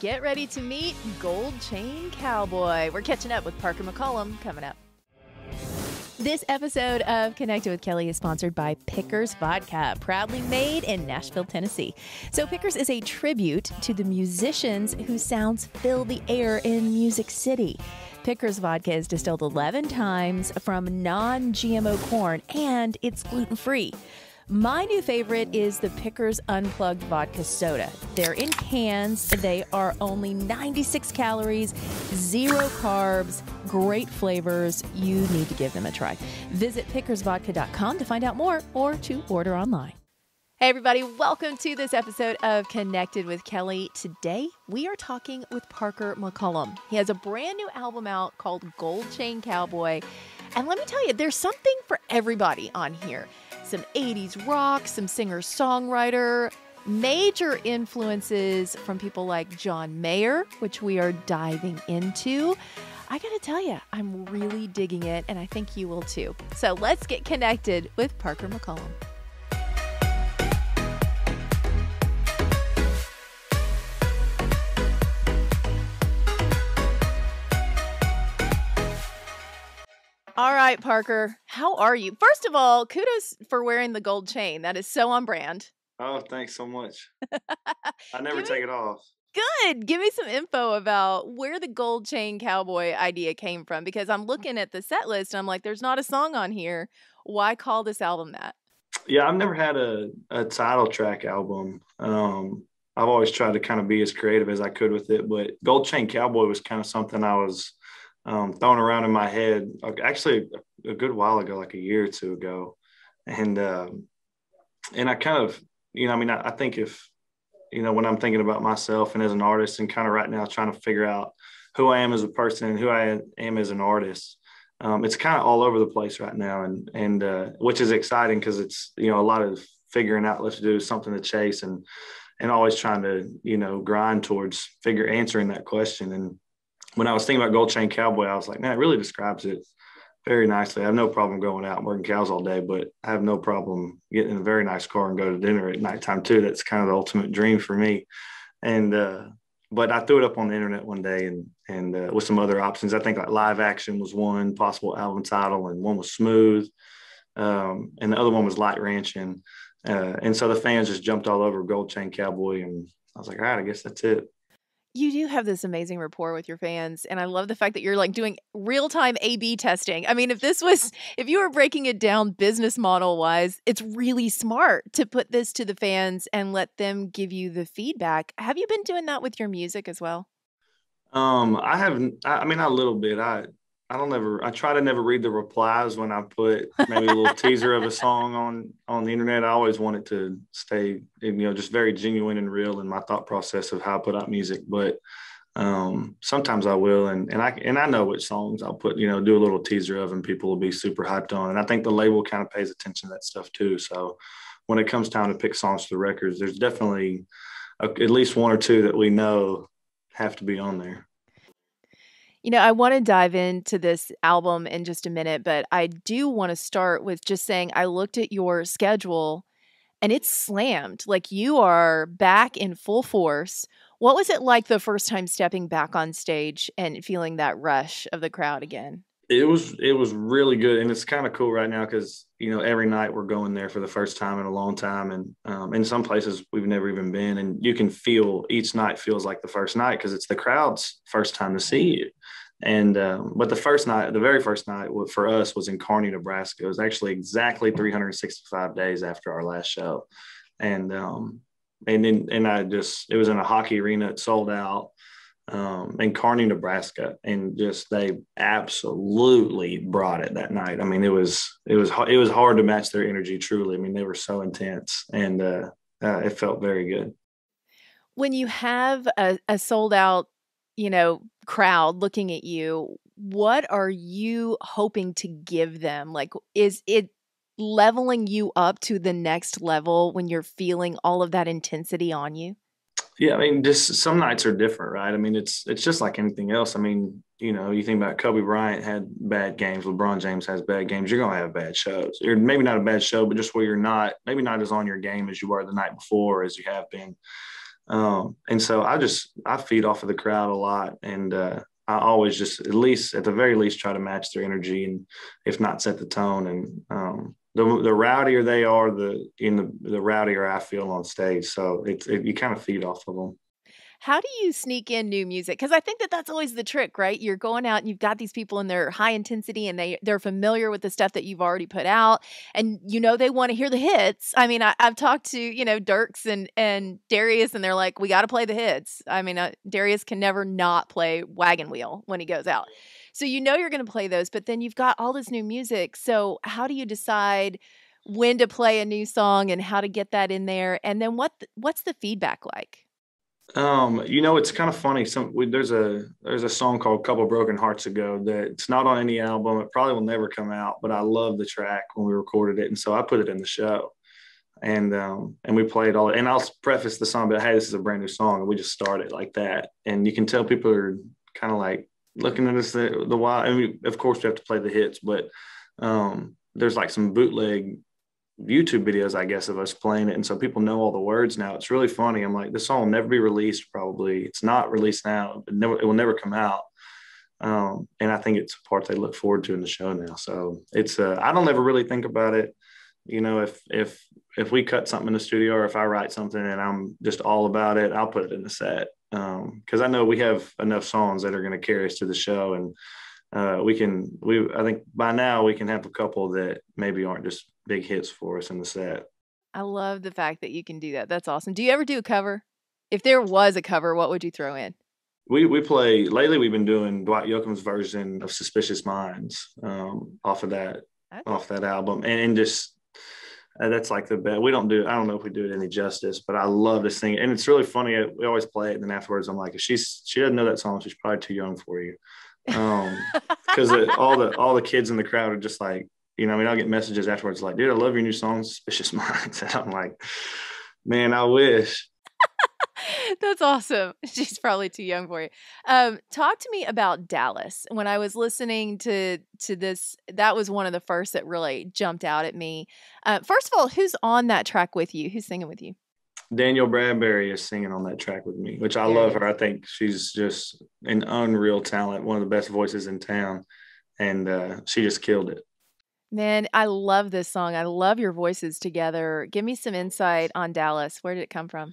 get ready to meet Gold Chain Cowboy. We're catching up with Parker McCollum coming up. This episode of Connected with Kelly is sponsored by Pickers Vodka, proudly made in Nashville, Tennessee. So Pickers is a tribute to the musicians whose sounds fill the air in Music City. Pickers Vodka is distilled 11 times from non-GMO corn, and it's gluten-free. My new favorite is the Pickers Unplugged Vodka Soda. They're in cans. They are only 96 calories, zero carbs, great flavors. You need to give them a try. Visit pickersvodka.com to find out more or to order online. Hey, everybody. Welcome to this episode of Connected with Kelly. Today, we are talking with Parker McCollum. He has a brand new album out called Gold Chain Cowboy. And let me tell you, there's something for everybody on here. Some 80s rock, some singer-songwriter, major influences from people like John Mayer, which we are diving into. I gotta tell you, I'm really digging it, and I think you will too. So let's get connected with Parker McCollum. All right, Parker, how are you? First of all, kudos for wearing the gold chain. That is so on brand. Oh, thanks so much. I never take it off. Good. Give me some info about where the Gold Chain Cowboy idea came from, because I'm looking at the set list and I'm like, there's not a song on here. Why call this album that? Yeah, I've never had a title track album. I've always tried to kind of be as creative as I could with it, but Gold Chain Cowboy was kind of something I was thrown around in my head, actually a good while ago, like a year or two ago. And I kind of, you know, I mean, I think if, you know, when I'm thinking about myself and as an artist and kind of right now trying to figure out who I am as a person and who I am as an artist, it's kind of all over the place right now. And which is exciting because it's, you know, a lot of figuring out what to do, something to chase and always trying to, you know, grind towards answering that question. And when I was thinking about Gold Chain Cowboy, I was like, man, it really describes it very nicely. I have no problem going out and working cows all day, but I have no problem getting in a very nice car and go to dinner at nighttime too. That's kind of the ultimate dream for me. But I threw it up on the internet one day and with some other options. I think like Live Action was one possible album title, and one was Smooth. And the other one was Light Ranching. And so the fans just jumped all over Gold Chain Cowboy, and I was like, all right, I guess that's it. You do have this amazing rapport with your fans, and I love the fact that you're like doing real-time A/B testing. I mean, if you were breaking it down business model-wise, it's really smart to put this to the fans and let them give you the feedback. Have you been doing that with your music as well? I haven't. I mean, a little bit. I try to never read the replies when I put maybe a little teaser of a song on the internet. I always want it to stay, you know, just very genuine and real in my thought process of how I put out music. But sometimes I will, and I know which songs I'll put, you know, do a little teaser of, and people will be super hyped on. And I think the label kind of pays attention to that stuff too. So when it comes time to pick songs for the records, there's definitely at least one or two that we know have to be on there. You know, I want to dive into this album in just a minute, but I do want to start with just saying I looked at your schedule and it's slammed. Like, you are back in full force. What was it like the first time stepping back on stage and feeling that rush of the crowd again? It was really good. And it's kind of cool right now because, you know, every night we're going there for the first time in a long time. And in some places we've never even been. And you can feel each night feels like the first night because it's the crowd's first time to see you. And but the very first night for us was in Kearney, Nebraska. It was actually exactly 365 days after our last show. And it was in a hockey arena. It sold out in Kearney, Nebraska, and they absolutely brought it that night. I mean, it was hard to match their energy, truly. I mean, they were so intense, and it felt very good. When you have a sold out, you know, crowd looking at you, what are you hoping to give them? Like, is it leveling you up to the next level when you're feeling all of that intensity on you? Yeah, I mean, just some nights are different, right? I mean, it's just like anything else. I mean, you know, you think about Kobe Bryant had bad games, LeBron James has bad games. You're going to have bad shows. Or maybe not a bad show, but just where you're not as on your game as you were the night before, as you have been. And so I feed off of the crowd a lot, and I always just at the very least try to match their energy, and if not, set the tone. And the rowdier they are, the rowdier I feel on stage. So you kind of feed off of them. How do you sneak in new music? Because I think that that's always the trick, right? You're going out and you've got these people and they're high intensity and they're familiar with the stuff that you've already put out, and they want to hear the hits. I mean, I've talked to, Dierks and Darius, and they're like, we got to play the hits. I mean, Darius can never not play Wagon Wheel when he goes out. So you're going to play those, but then you've got all this new music. So how do you decide when to play a new song and how to get that in there? And then what's the feedback like? It's kind of funny. There's a song called Couple Broken Hearts Ago that it's not on any album. It probably will never come out, but I love the track when we recorded it. And so I put it in the show, and we played all, and I'll preface the song, but hey, this is a brand new song. And we just start it like that. And you can tell people are kind of like looking at us the while. I mean, of course we have to play the hits, but, there's like some bootleg YouTube videos, I guess, of us playing it, and so people know all the words now. It's really funny. I'm like, this song will never be released, probably. It's not released now, but it will never come out. And I think it's a part they look forward to in the show now. So it's I don't ever really think about it. If we cut something in the studio, or if I write something and I'm just all about it, I'll put it in the set, because I know we have enough songs that are going to carry us to the show, and I think by now we can have a couple that maybe aren't just big hits for us in the set. I love the fact that you can do that. That's awesome. Do you ever do a cover? If there was a cover, what would you throw in? We've been doing Dwight Yoakam's version of Suspicious Minds off that album. And just, that's like the best. I don't know if we do it any justice, but I love this thing. And it's really funny. We always play it. And then afterwards I'm like, if she doesn't know that song, she's probably too young for you. Because all the kids in the crowd are just like, I'll get messages afterwards like, dude, I love your new song, Suspicious Minds. And I'm like, man, I wish. That's awesome. She's probably too young for you. Talk to me about Dallas. When I was listening to this, that was one of the first that really jumped out at me. First of all, who's on that track with you? Who's singing with you? Daniel Bradbury is singing on that track with me, which I love her. I think she's just an unreal talent, one of the best voices in town. And she just killed it. Man, I love this song. I love your voices together. Give me some insight on Dallas. Where did it come from?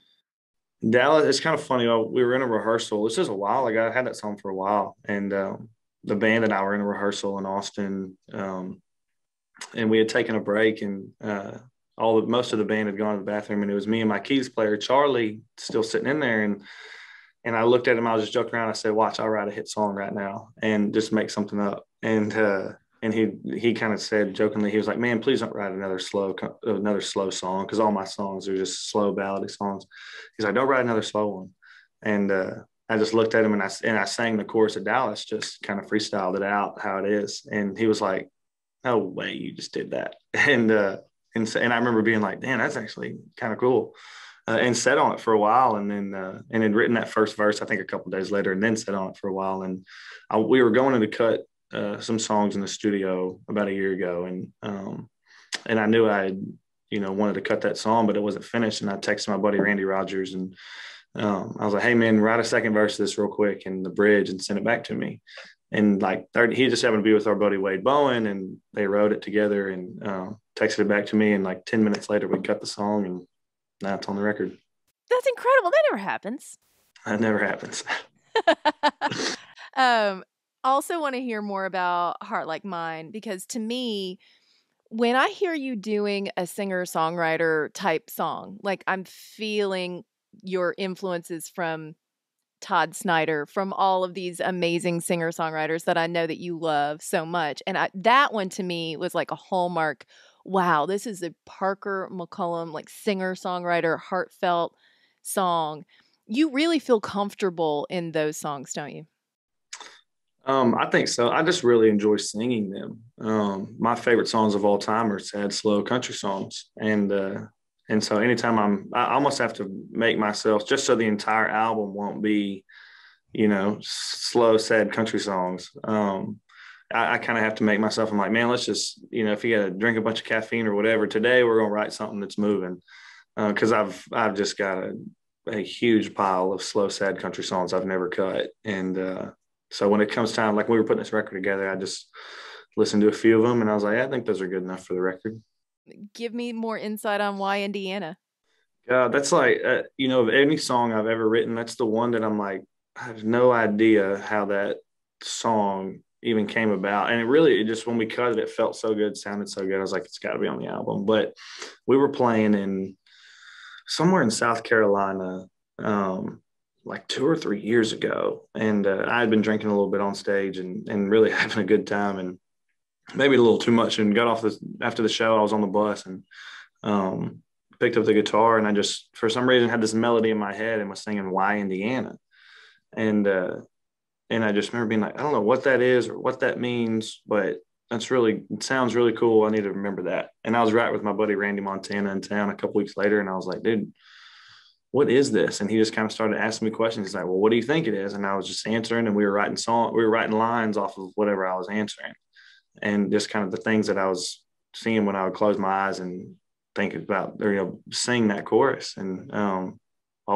Dallas, it's kind of funny. We were in a rehearsal. This is a while ago. I had that song for a while. And the band and I were in a rehearsal in Austin. And we had taken a break, and most of the band had gone to the bathroom, and it was me and my keys player, Charlie, still sitting in there. And I looked at him. I was just joking around. I said, watch, I'll write a hit song right now and just make something up. And he kind of said jokingly, he was like, man, please don't write another slow song, because all my songs are just slow ballady songs. He's like, don't write another slow one. And I just looked at him, and I sang the chorus of Dallas, just kind of freestyled it out how it is. And he was like, no way, you just did that. And I remember being like, damn, that's actually kind of cool. And sat on it for a while, and then and had written that first verse, I think, a couple of days later, and then sat on it for a while. And we were going to cut some songs in the studio about a year ago, and I knew I had, wanted to cut that song, but it wasn't finished. And I texted my buddy Randy Rogers, and I was like, hey man, write a second verse of this real quick and the bridge, and send it back to me. And like he just happened to be with our buddy Wade Bowen, and they wrote it together, and texted it back to me, and like 10 minutes later we cut the song, and now it's on the record. That's incredible. That never happens. That never happens. Also want to hear more about Heart Like Mine, because to me, when I hear you doing a singer-songwriter type song, like I'm feeling your influences from Todd Snyder, from all of these amazing singer-songwriters that I know that you love so much. And that one to me was like a hallmark. Wow, this is a Parker McCollum, like singer-songwriter, heartfelt song. You really feel comfortable in those songs, don't you? I think so. I just really enjoy singing them. My favorite songs of all time are sad, slow country songs. And so anytime I almost have to make myself, just so the entire album won't be, slow, sad country songs. I kind of have to make myself, I'm like, man, let's just, if you got to drink a bunch of caffeine or whatever, today we're going to write something that's moving. Cause I've just got to a huge pile of slow, sad country songs I've never cut. And so when it comes time, like we were putting this record together, I just listened to a few of them and I was like, I think those are good enough for the record. Give me more insight on why Indiana. That's like, you know, of any song I've ever written, that's the one that I'm like, I have no idea how that song even came about. And it just, when we cut it, it felt so good, sounded so good. I was like, it's got to be on the album. But we were playing somewhere in South Carolina, like 2 or 3 years ago. And I had been drinking a little bit on stage and really having a good time, and maybe a little too much, and got off after the show. I was on the bus and picked up the guitar, and I just, for some reason, had this melody in my head and was singing "Why Indiana?" And I just remember being like, I don't know what that is or what that means, but it sounds really cool. I need to remember that. And I was right with my buddy Randy Montana in town a couple weeks later, and I was like, dude, what is this? And he just kind of started asking me questions. He's like, well, what do you think it is? And I was just answering, and we were writing lines off of whatever I was answering, and just kind of the things that I was seeing when I would close my eyes and think about, or, you know, sing that chorus. And all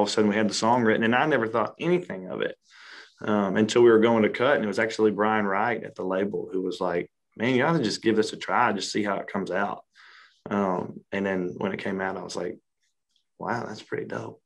of a sudden we had the song written, and I never thought anything of it until we were going to cut. And it was actually Brian Wright at the label who was like, man, you ought to just give this a try, just see how it comes out. And then when it came out, I was like, wow, that's pretty dope.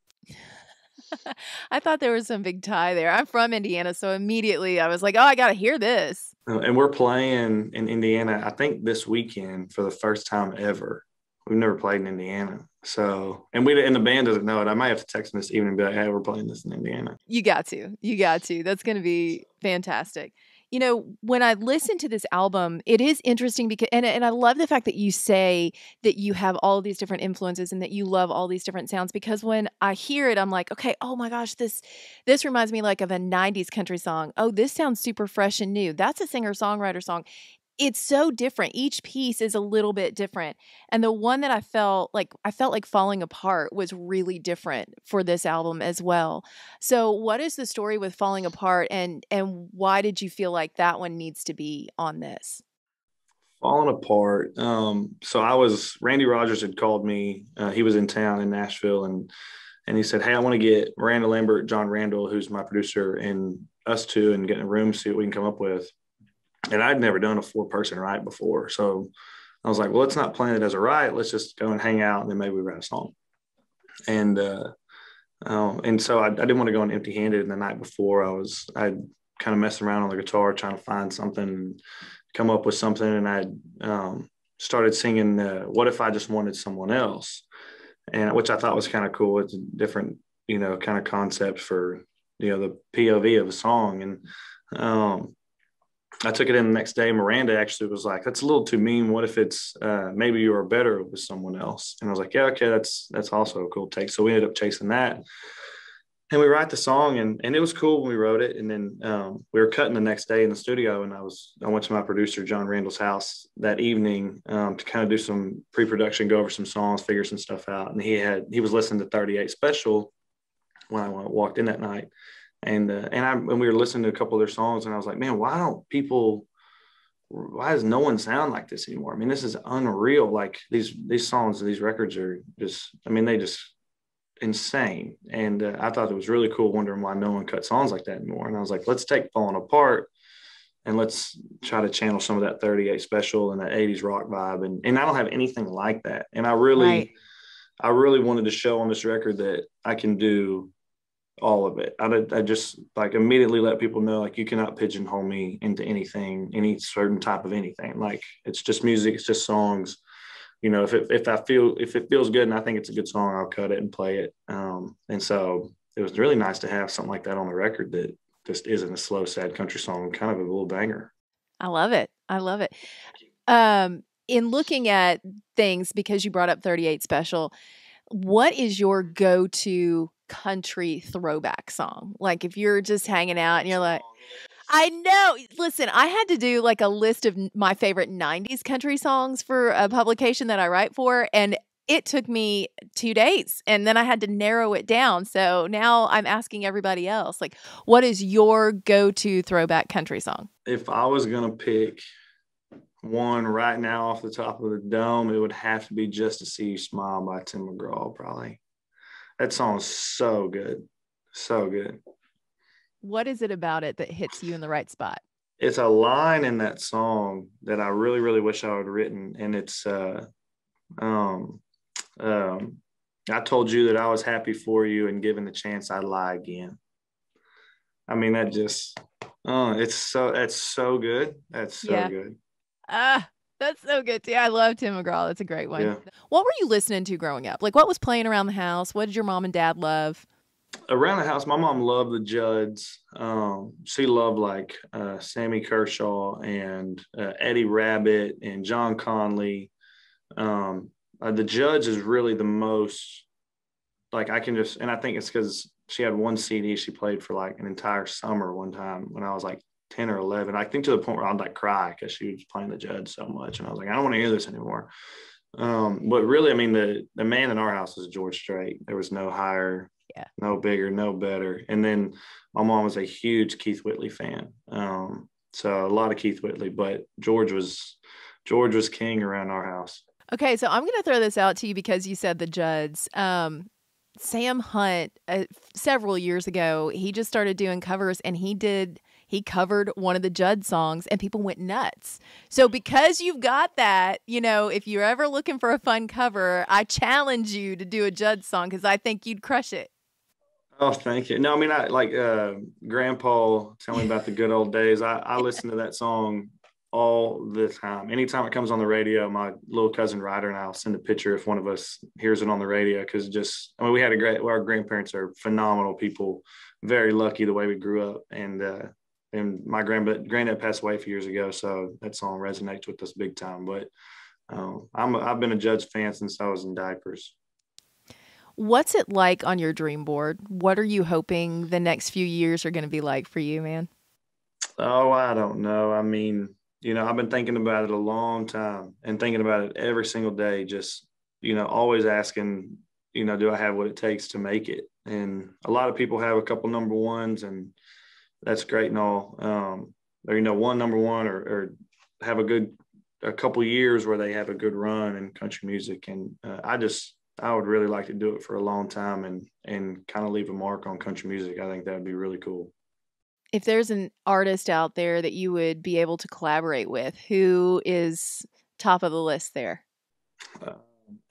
I thought there was some big tie there. I'm from Indiana, so immediately I was like, oh, I got to hear this. And we're playing in Indiana, I think this weekend, for the first time ever. We've never played in Indiana. So, and the band doesn't know it. I might have to text them this evening and be like, hey, we're playing this in Indiana. You got to. That's going to be fantastic. You know, when I listen to this album, it is interesting because, and I love the fact that you say that you have all these different influences and that you love all these different sounds, because when I hear it, I'm like, okay, oh my gosh, this reminds me like of a 90s country song. Oh, this sounds super fresh and new. That's a singer-songwriter song. It's so different. Each piece is a little bit different. And the one that I felt like Falling Apart was really different for this album as well. So what is the story with Falling Apart, and why did you feel like that one needs to be on this? Falling Apart. So Randy Rogers had called me. He was in town in Nashville, and he said, hey, I want to get Miranda Lambert, John Randall, who's my producer, and us two, and get in a room, see what we can come up with. And I'd never done a 4-person write before. So I was like, well, let's not plan it as a write. Let's just go and hang out, and then maybe we write a song. And so I didn't want to go in empty-handed. And the night before, I kind of messed around on the guitar trying to find something, come up with something. And I started singing, What If I Just Wanted Someone Else? And which I thought was kind of cool. It's a different, you know, kind of concept for, you know, the POV of a song. And I took it in the next day. Miranda actually was like, that's a little too mean. What if it's maybe you are better with someone else? And I was like, yeah, okay, that's also a cool take. So we ended up chasing that. And we write the song, and it was cool when we wrote it. And then we were cutting the next day in the studio, and I went to my producer, John Randall's house that evening to kind of do some pre-production, go over some songs, figure some stuff out. And he was listening to 38 Special when I walked in that night. And we were listening to a couple of their songs, and I was like, man, why does no one sound like this anymore? I mean, this is unreal. Like these songs and these records are just, I mean, they just insane. And I thought it was really cool wondering why no one cut songs like that anymore. And I was like, let's take Falling Apart and let's try to channel some of that 38 Special and that 80s rock vibe. And I don't have anything like that. And I really wanted to show on this record that I can do all of it. I just like immediately let people know, like, you cannot pigeonhole me into anything, any certain type of anything. Like, it's just music, it's just songs. You know, if it feels good and I think it's a good song, I'll cut it and play it. And so it was really nice to have something like that on the record that just isn't a slow, sad country song, kind of a little banger. I love it. In looking at things, because you brought up 38 Special, what is your go-to country throwback song? Like, if you're just hanging out and you're like, I know, listen, I had to do like a list of my favorite 90s country songs for a publication that I write for, and it took me 2 days, and then I had to narrow it down. So now I'm asking everybody else, like, what is your go-to throwback country song? If I was gonna pick one right now off the top of the dome, it would have to be Just to See You Smile by Tim McGraw, probably. That song's so good. So good. What is it about it that hits you in the right spot? It's a line in that song that I really, really wish I would have written. And it's, I told you that I was happy for you, and given the chance, I'd lie again. I mean, that just, that's so good. That's so good. That's so good too. I love Tim McGraw. That's a great one. Yeah. What were you listening to growing up? Like, what was playing around the house? What did your mom and dad love? Around the house, my mom loved the Judds. She loved like Sammy Kershaw and Eddie Rabbitt and John Conlee. The Judds is really the most, like, I can just, and I think it's because she had one CD she played for like an entire summer one time when I was like 10 or 11. I think to the point where I'd like cry because she was playing the Judds so much. And I was like, I don't want to hear this anymore. But really, I mean, the man in our house was George Strait. There was no higher, no bigger, no better. And then my mom was a huge Keith Whitley fan. So a lot of Keith Whitley, but George was king around our house. Okay, so I'm going to throw this out to you because you said the Judds. Sam Hunt, several years ago, he just started doing covers, and he covered one of the Judd songs, and people went nuts. So because you've got that, you know, if you're ever looking for a fun cover, I challenge you to do a Judd song because I think you'd crush it. Oh, thank you. No, I mean, I like Grandpa, tell me about the good old days. I listen to that song all the time. Anytime it comes on the radio, my little cousin Ryder and I'll send a picture if one of us hears it on the radio, because just, I mean, we had a great, our grandparents are phenomenal people, very lucky the way we grew up. And my granddad passed away a few years ago, so that song resonates with us big time. But I've been a Judds fan since I was in diapers. What's it like on your dream board? What are you hoping the next few years are going to be like for you, man? Oh, I don't know. I mean, you know, I've been thinking about it a long time and thinking about it every single day, just, you know, always asking, you know, do I have what it takes to make it? And a lot of people have a couple number ones, and that's great and all. Or, you know, one number one or have a couple years where they have a good run in country music. And I would really like to do it for a long time and kind of leave a mark on country music. I think that would be really cool. If there's an artist out there that you would be able to collaborate with, who is top of the list there?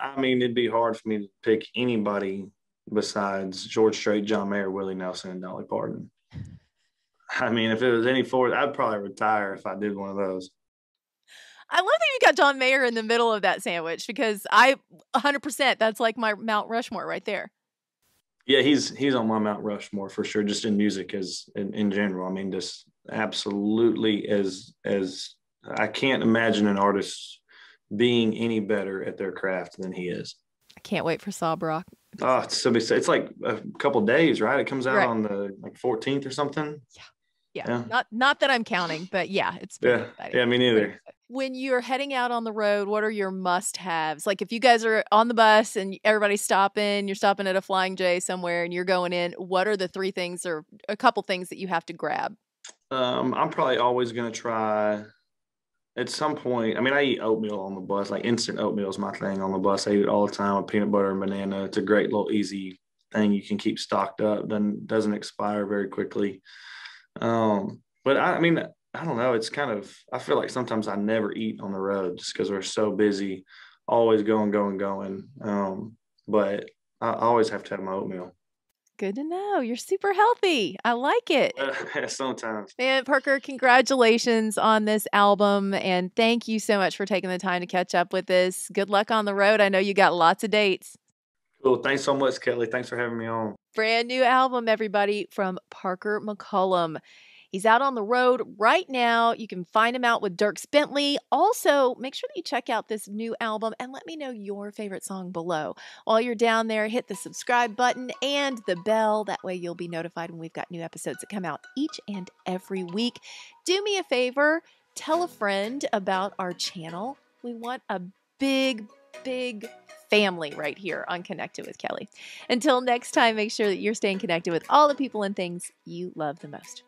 I mean, it'd be hard for me to pick anybody besides George Strait, John Mayer, Willie Nelson, and Dolly Parton. I mean, if it was any four, I'd probably retire if I did one of those. I love that you got John Mayer in the middle of that sandwich, because 100%, that's like my Mount Rushmore right there. Yeah, he's on my Mount Rushmore for sure, just in music as in general. I mean, just absolutely as I can't imagine an artist being any better at their craft than he is. I can't wait for Sob Rock. Oh, it's like a couple days, right? It comes out on the like 14th or something. Yeah. Yeah. Not that I'm counting, but yeah, it's pretty exciting. Yeah, me neither. When you're heading out on the road, what are your must-haves? Like if you guys are on the bus and everybody's stopping, you're stopping at a Flying J somewhere and you're going in, what are the three things or a couple things that you have to grab? I'm probably always going to try at some point. I mean, I eat oatmeal on the bus. Like instant oatmeal is my thing on the bus. I eat it all the time with peanut butter and banana. It's a great little easy thing you can keep stocked up. Then doesn't expire very quickly. But I mean, I don't know. It's kind of, I feel like sometimes I never eat on the road just because we're so busy, always going. But I always have to have my oatmeal. Good to know. You're super healthy. I like it. Sometimes. Man, Parker, congratulations on this album. And thank you so much for taking the time to catch up with us. Good luck on the road. I know you got lots of dates. Cool. Thanks so much, Kelly. Thanks for having me on. Brand new album, everybody, from Parker McCollum. He's out on the road right now. You can find him out with Dierks Bentley. Also, make sure that you check out this new album and let me know your favorite song below. While you're down there, hit the subscribe button and the bell. That way you'll be notified when we've got new episodes that come out each and every week. Do me a favor. Tell a friend about our channel. We want a big family right here on Connected with Kelly. Until next time, make sure that you're staying connected with all the people and things you love the most.